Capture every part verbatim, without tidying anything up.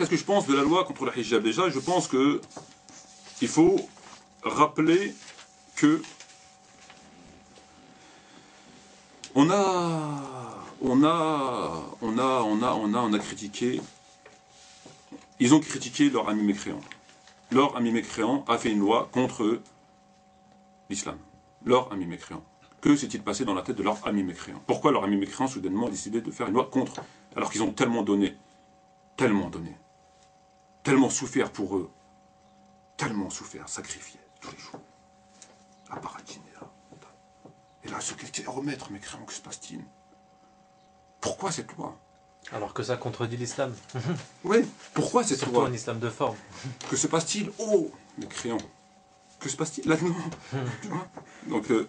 Qu'est-ce que je pense de la loi contre le hijab? Déjà, je pense que il faut rappeler que on a, on a, on a, on a, on a, on a critiqué. Ils ont critiqué leur ami mécréant. Leur ami mécréant a fait une loi contre l'islam. Leur ami mécréant. Que s'est-il passé dans la tête de leur ami mécréant? Pourquoi leur ami mécréant soudainement a décidé de faire une loi contre, alors qu'ils ont tellement donné, tellement donné, tellement souffert pour eux, tellement souffert, sacrifié tous les jours, à paradiner. Et là, ce qu'il faut remettre, mécréant, que se passe-t-il? Pourquoi cette loi? Alors que ça contredit l'islam. Oui, pourquoi cette loi? Surtout un islam de forme. Que se passe-t-il? Oh, mécréant, que se passe-t-il? Là, non. Donc, euh,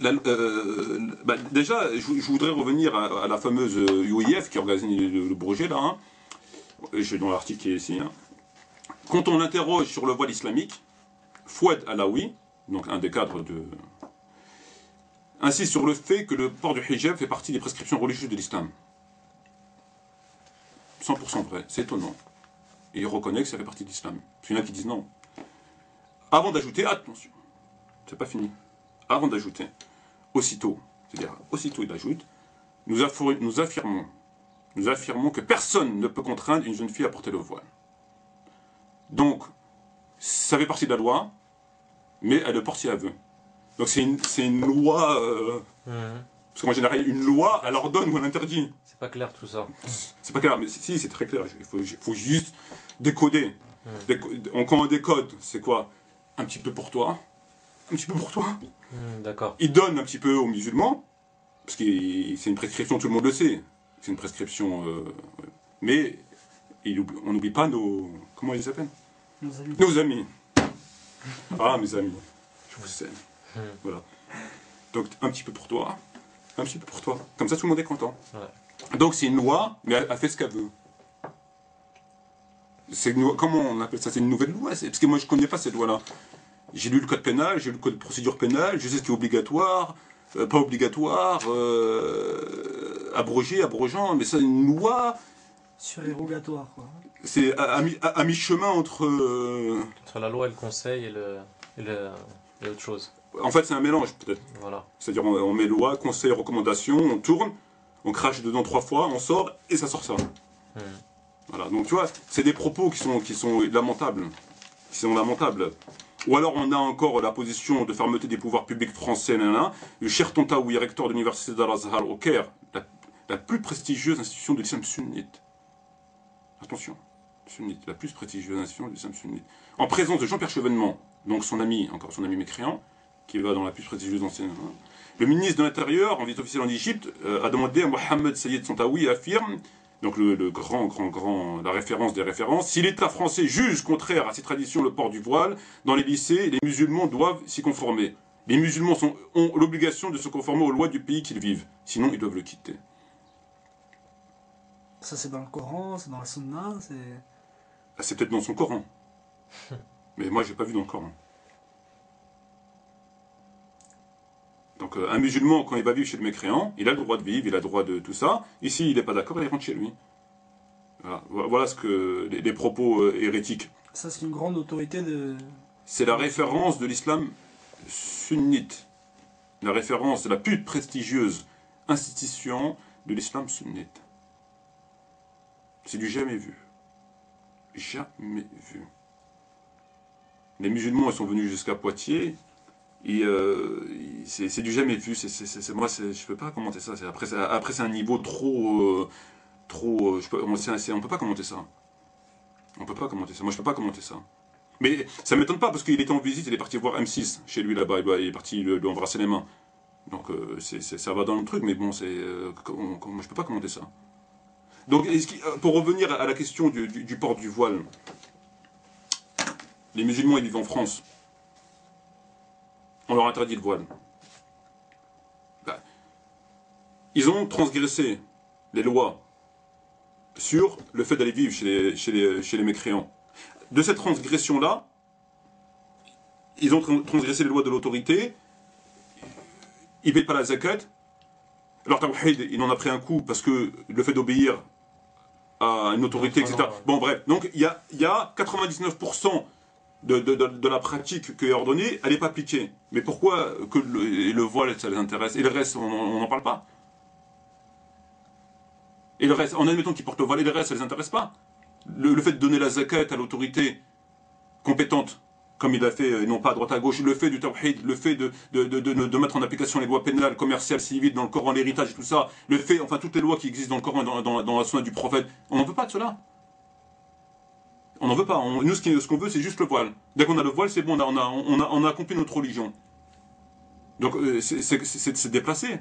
La, euh, bah déjà, je, je voudrais revenir à, à la fameuse U O I F qui organise le, le projet, là, hein. J'ai dans l'article qui est ici. Hein. Quand on l'interroge sur le voile islamique, Fouad Alaoui, donc un des cadres de... insiste sur le fait que le port du hijab fait partie des prescriptions religieuses de l'islam. cent pour cent vrai, c'est étonnant. Et il reconnaît que ça fait partie de l'islam. Il y en a qui disent non. Avant d'ajouter, attention, c'est pas fini. Avant d'ajouter, aussitôt, c'est-à-dire aussitôt il ajoute, nous, affour, nous, affirmons, nous affirmons que personne ne peut contraindre une jeune fille à porter le voile. Donc, ça fait partie de la loi, mais elle le porte si elle veut. Donc c'est une, une loi, euh, mmh. parce qu'en général, une loi, elle ordonne ou elle interdit. C'est pas clair tout ça. C'est pas clair, mais si, c'est très clair, il faut, il faut juste décoder. Mmh. Déco on, quand on décode, c'est quoi? Un petit peu pour toi. Un petit peu pour toi. Mmh, d'accord. Il donne un petit peu aux musulmans, parce que c'est une prescription, tout le monde le sait. C'est une prescription. Euh, mais il oublie, on n'oublie pas nos. Comment ils s'appellent? Nos amis. Nos amis. Ah, mes amis, je vous aime. Mmh. Voilà. Donc, un petit peu pour toi, un petit peu pour toi. Comme ça, tout le monde est content. Ouais. Donc, c'est une loi, mais elle, elle fait ce qu'elle veut. Une, comment on appelle ça? C'est une nouvelle loi? Parce que moi, je ne connais pas cette loi-là. J'ai lu le code pénal, j'ai lu le code de procédure pénale, je sais ce qui est obligatoire, euh, pas obligatoire, euh, abrogé, abrogeant, mais c'est une loi... Surérogatoire, quoi. C'est à, à, à, à mi-chemin entre... Euh... Entre la loi et le conseil et, le, et, le, et autre chose. En fait, c'est un mélange, peut-être. Voilà. C'est-à-dire, on, on met loi, conseil, recommandation, on tourne, on crache dedans trois fois, on sort, et ça sort ça. Mmh. Voilà, donc tu vois, c'est des propos qui sont, qui sont lamentables. Qui sont lamentables. Ou alors on a encore la position de fermeté des pouvoirs publics français, nanana. Le cher Tantaoui, recteur de l'université d'Al-Azhar au Caire, la, la plus prestigieuse institution de l'islam sunnite. Attention, sunnite, la plus prestigieuse institution de l'islam sunnite. En présence de Jean-Pierre Chevènement, donc son ami, encore son ami mécréant, qui va dans la plus prestigieuse ancienne. Le ministre de l'Intérieur, en visite officielle en Égypte, euh, a demandé à Mohamed Sayed Tantaoui, affirme, donc le, le grand, grand, grand, la référence des références. Si l'État français juge contraire à ses traditions le port du voile, dans les lycées, les musulmans doivent s'y conformer. Les musulmans sont, ont l'obligation de se conformer aux lois du pays qu'ils vivent. Sinon, ils doivent le quitter. Ça, c'est dans le Coran, c'est dans la Sunna, c'est... Ah, c'est peut-être dans son Coran. Mais moi, je n'ai pas vu dans le Coran. Donc un musulman, quand il va vivre chez le mécréant, il a le droit de vivre, il a le droit de tout ça. Ici, il n'est pas d'accord, il rentre chez lui. Voilà, voilà ce que les, les propos hérétiques. Ça, c'est une grande autorité de... C'est la référence de l'islam sunnite. La référence de la plus prestigieuse institution de l'islam sunnite. C'est du jamais vu. Jamais vu. Les musulmans, ils sont venus jusqu'à Poitiers... Euh, c'est du jamais vu, c'est, c'est, c'est, moi je ne peux pas commenter ça, après c'est après, un niveau trop... Euh, trop je peux, on ne peut pas commenter ça. On peut pas commenter ça, moi je peux pas commenter ça. Mais ça m'étonne pas parce qu'il était en visite, il est parti voir M six chez lui là-bas, il est parti lui, lui embrasser les mains. Donc euh, c'est, c'est, ça va dans le truc, mais bon, c'est, euh, on, on, moi je peux pas commenter ça. Donc pour revenir à la question du, du, du port du voile, les musulmans ils vivent en France. On leur interdit le voile. Ils ont transgressé les lois sur le fait d'aller vivre chez les, chez, les, chez les mécréants. De cette transgression-là, ils ont transgressé les lois de l'autorité, ils ne payent pas la zakat. Alors Tawhid, il en a pris un coup parce que le fait d'obéir à une autorité, et cetera. Bon, bref, donc il y a, y a quatre-vingt-dix-neuf pour cent de, de, de, de la pratique qui est ordonnée, elle n'est pas appliquée. Mais pourquoi que le, le voile, ça les intéresse, et le reste, on n'en parle pas? Et le reste, en admettant qu'ils portent le voile, et le reste, ça ne les intéresse pas. Le, le fait de donner la zakat à l'autorité compétente, comme il a fait, non pas à droite à gauche, le fait du tawhid, le fait de, de, de, de, de mettre en application les lois pénales, commerciales, civiles, dans le Coran, l'héritage et tout ça, le fait, enfin toutes les lois qui existent dans le Coran, dans, dans, dans la Sunna du prophète, on n'en veut pas de cela. On n'en veut pas. On, nous, ce qu'on veut, c'est juste le voile. Dès qu'on a le voile, c'est bon, on a, on, a, on, a, on a accompli notre religion. Donc, c'est déplacé.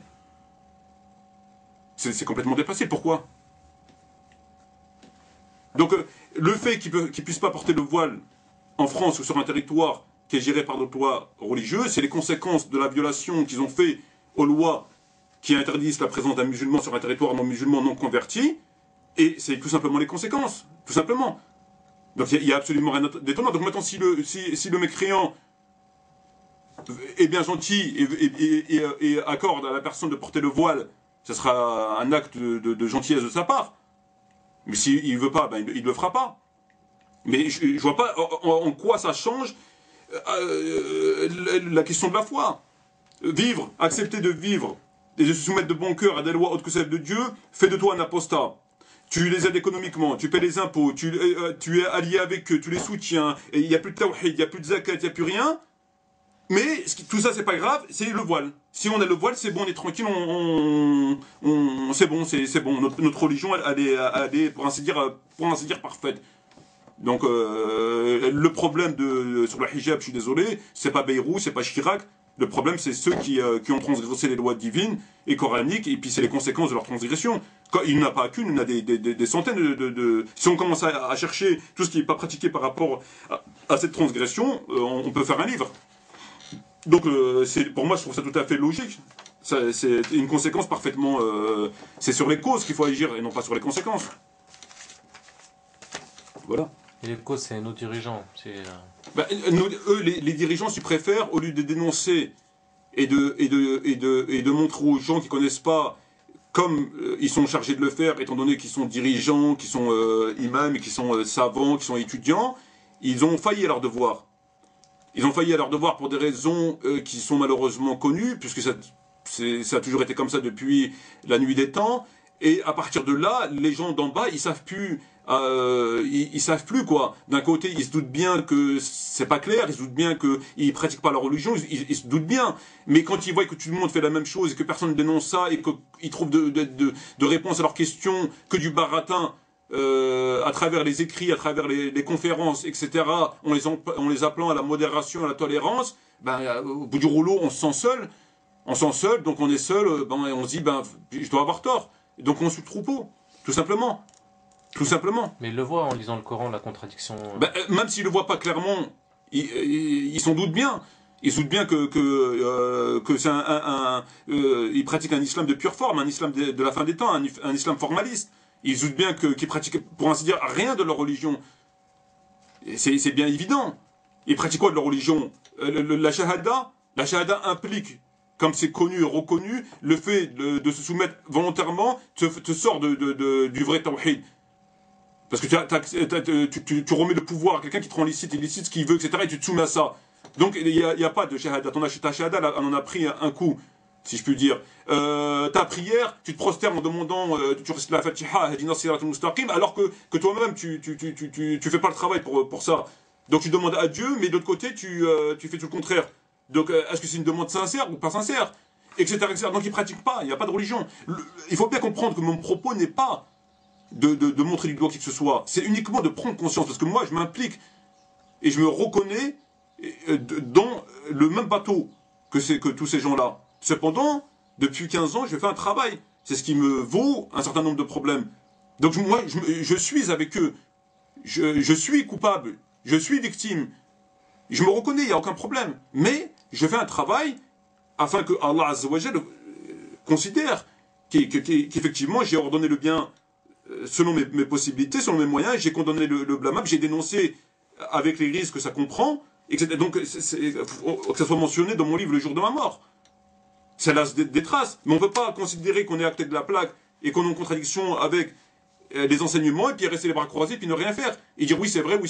C'est complètement déplacé. Pourquoi? Donc, le fait qu'ils ne puissent pas porter le voile en France ou sur un territoire qui est géré par d'autres lois religieuses, c'est les conséquences de la violation qu'ils ont fait aux lois qui interdisent la présence d'un musulman sur un territoire non musulman non converti, et c'est tout simplement les conséquences, tout simplement. Donc il n'y a, a absolument rien d'étonnant. Donc maintenant, si le, si, si le mécréant est bien gentil et, et, et, et accorde à la personne de porter le voile, ce sera un acte de, de, de gentillesse de sa part. Mais s'il ne veut pas, ben, il ne le fera pas. Mais je ne vois pas en, en quoi ça change euh, la, la question de la foi. Vivre, accepter de vivre et de se soumettre de bon cœur à des lois autres que celles de Dieu, fait de toi un apostat. Tu les aides économiquement, tu paies les impôts, tu, euh, tu es allié avec eux, tu les soutiens, il n'y a plus de tawhid, il n'y a plus de zakat, il n'y a plus rien. Mais ce qui, tout ça, c'est pas grave, c'est le voile. Si on a le voile, c'est bon, on est tranquille, on, on, on, c'est bon, c'est bon. Notre, notre religion, elle, elle, est, elle est, pour ainsi dire, pour ainsi dire parfaite. Donc, euh, le problème de, sur le hijab, je suis désolé, c'est pas Beyrouth, c'est pas Chirac. Le problème, c'est ceux qui, euh, qui ont transgressé les lois divines et coraniques, et puis c'est les conséquences de leur transgression. Quand, il n'y en a pas qu'une, il y en a des, des, des centaines de, de, de... Si on commence à, à chercher tout ce qui n'est pas pratiqué par rapport à, à cette transgression, euh, on, on peut faire un livre. Donc, euh, pour moi, je trouve ça tout à fait logique. C'est une conséquence parfaitement... Euh, c'est sur les causes qu'il faut agir, et non pas sur les conséquences. Voilà. Et les causes, c'est nos dirigeants. Bah, nous, eux, les, les dirigeants, s'ils préfèrent, au lieu de dénoncer et de, et, de, et, de, et de montrer aux gens qui ne connaissent pas, comme euh, ils sont chargés de le faire, étant donné qu'ils sont dirigeants, qu'ils sont euh, imams, qu'ils sont euh, savants, qu'ils sont étudiants, ils ont failli à leur devoir. Ils ont failli à leur devoir pour des raisons euh, qui sont malheureusement connues, puisque ça, ça a toujours été comme ça depuis la nuit des temps. Et à partir de là, les gens d'en bas, ils savent plus... Euh, ils, ils savent plus quoi. D'un côté, ils se doutent bien que c'est pas clair, ils se doutent bien qu'ils pratiquent pas leur religion, ils, ils, ils se doutent bien. Mais quand ils voient que tout le monde fait la même chose et que personne ne dénonce ça et qu'ils trouvent de, de, de, de réponses à leurs questions que du baratin euh, à travers les écrits, à travers les, les conférences, et cetera, en les, en, en les appelant à la modération, à la tolérance, ben, au bout du rouleau, on se sent seul. On se sent seul, donc on est seul, ben, et on se dit ben, je dois avoir tort. Donc on suit le troupeau, tout simplement. Tout simplement. Mais il le voit en lisant le Coran, la contradiction... Ben, même s'il ne le voit pas clairement, il, il, il s'en doute bien. Il se doute bien que, que, euh, que c'est un... un, un euh, il pratique un islam de pure forme, un islam de, de la fin des temps, un, un islam formaliste. Il se doute bien qu'ils qu pratiquent, pour ainsi dire, rien de leur religion. C'est bien évident. Ils pratiquent quoi de leur religion? le, le, La shahada, la shahada implique... comme c'est connu et reconnu, le fait de, de se soumettre volontairement te, te sort de, de, de, du vrai tawhid. Parce que tu, as, as, tu, tu, tu remets le pouvoir à quelqu'un qui te rend licite, illicite, ce qu'il veut, et cetera. Et tu te soumets à ça. Donc il n'y a, a pas de shahada. Ton shahada, là, on en a pris un, un coup, si je puis dire. Euh, ta prière, tu te prosternes en demandant, euh, tu restes la Fatiha, alors que, que toi-même, tu tu, tu, tu, tu, tu fais pas le travail pour, pour ça. Donc tu demandes à Dieu, mais de l'autre côté, tu, euh, tu fais tout le contraire. Donc, est-ce que c'est une demande sincère ou pas sincère, etc., et cetera. Donc, ils ne pratiquent pas, il n'y a pas de religion. Le, il faut bien comprendre que mon propos n'est pas de, de, de montrer du doigt qui que ce soit. C'est uniquement de prendre conscience, parce que moi, je m'implique et je me reconnais dans le même bateau que, que tous ces gens-là. Cependant, depuis quinze ans, je fais un travail. C'est ce qui me vaut un certain nombre de problèmes. Donc, moi, je, je suis avec eux. Je, je suis coupable. Je suis victime. Je me reconnais, il n'y a aucun problème. Mais je fais un travail afin que Allah Azawajal considère qu'effectivement j'ai ordonné le bien selon mes, mes possibilités, selon mes moyens, j'ai condamné le, le blâmable, j'ai dénoncé avec les risques que ça comprend, et cetera. Donc c'est, c'est, que ça soit mentionné dans mon livre le jour de ma mort. Ça laisse des, des traces. Mais on ne peut pas considérer qu'on est à côté de la plaque et qu'on est en contradiction avec euh, les enseignements et puis rester les bras croisés et puis ne rien faire. Et dire oui c'est vrai, oui c'est